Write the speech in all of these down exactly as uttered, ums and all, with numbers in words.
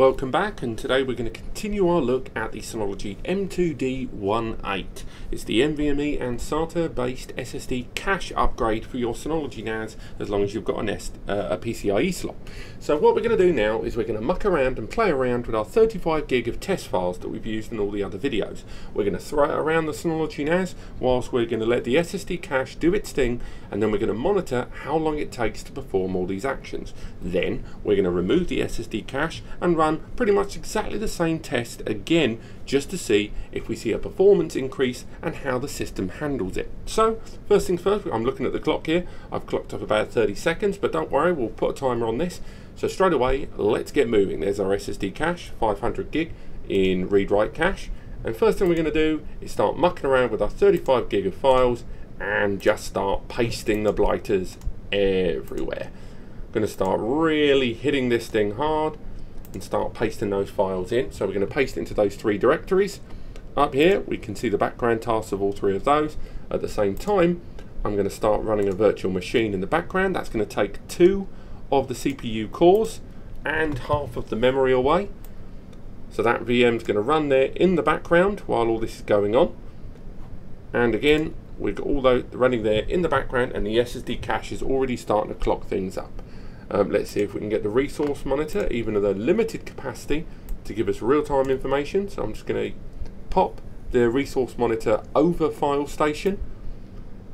Welcome back, and today we're going to continue our look at the Synology M two D eighteen. It's the NVMe and SATA based S S D cache upgrade for your Synology N A S, as long as you've got an S, uh, a PCIe slot. So what we're going to do now is we're going to muck around and play around with our thirty-five gig of test files that we've used in all the other videos. We're going to throw it around the Synology N A S whilst we're going to let the S S D cache do its thing, and then we're going to monitor how long it takes to perform all these actions. Then we're going to remove the S S D cache and run pretty much exactly the same test again, just to see if we see a performance increase and how the system handles it. So first things first, I'm looking at the clock here. I've clocked up about thirty seconds, but don't worry, we'll put a timer on this. So straight away, let's get moving. There's our S S D cache, five hundred gig in read-write cache. And first thing we're going to do is start mucking around with our thirty-five gig of files and just start pasting the blighters everywhere. I'm going to start really hitting this thing hard and start pasting those files in. So we're going to paste into those three directories. Up here we can see the background tasks of all three of those. At the same time, I'm going to start running a virtual machine in the background. That's going to take two of the C P U cores and half of the memory away. So that V M is going to run there in the background while all this is going on. And again, we've got all those running there in the background, and the S S D cache is already starting to clock things up. Um, let's see if we can get the resource monitor, even at a limited capacity, to give us real-time information. So I'm just going to pop the resource monitor over file station,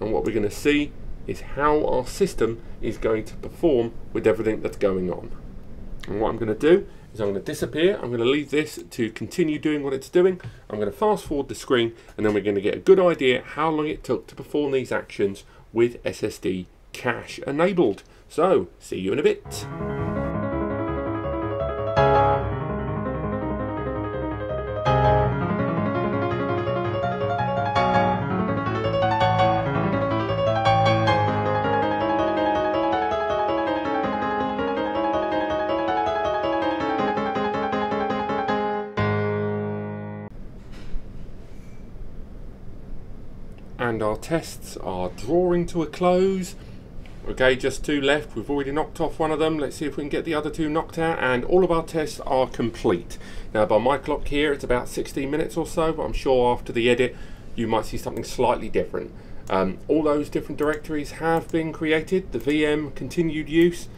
and what we're going to see is how our system is going to perform with everything that's going on. And what I'm going to do is I'm going to disappear. I'm going to leave this to continue doing what it's doing. I'm going to fast forward the screen, and then we're going to get a good idea how long it took to perform these actions with S S D cache enabled. So, see you in a bit. And our tests are drawing to a close. Okay, just two left. We've already knocked off one of them. Let's see if we can get the other two knocked out, and all of our tests are complete. Now, by my clock here, it's about sixteen minutes or so, but I'm sure after the edit, you might see something slightly different. Um, all those different directories have been created, the V M continued use,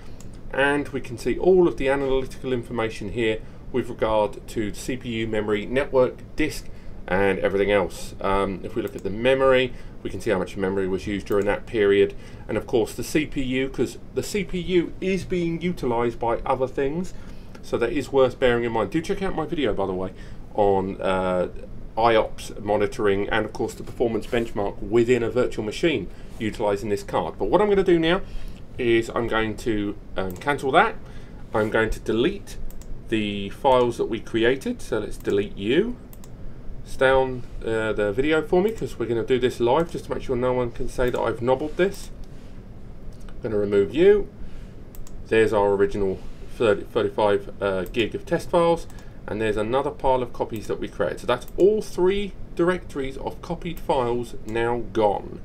and we can see all of the analytical information here with regard to C P U, memory, network, disk, and everything else. Um, if we look at the memory, we can see how much memory was used during that period, and of course the C P U, because the C P U is being utilized by other things, so that is worth bearing in mind. Do check out my video, by the way, on uh, I O P S monitoring, and of course the performance benchmark within a virtual machine utilizing this card. But what I'm going to do now is I'm going to um, cancel that. I'm going to delete the files that we created, so let's delete you. Stay on uh, the video for me, because we're going to do this live, just to make sure no one can say that I've nobbled this. I'm going to remove you. There's our original thirty, thirty-five uh, gig of test files, and there's another pile of copies that we created. So that's all three directories of copied files now gone.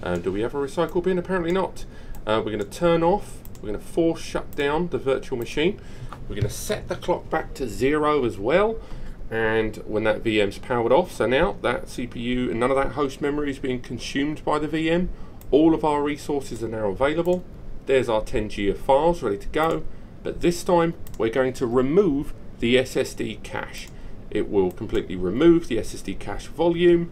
Um, do we have a recycle bin? Apparently not. Uh, we're going to turn off, we're going to force shut down the virtual machine. We're going to set the clock back to zero as well. And when that V M's powered off, so now that C P U and none of that host memory is being consumed by the V M. All of our resources are now available. There's our ten gig of files ready to go, but this time we're going to remove the S S D cache. It will completely remove the S S D cache volume,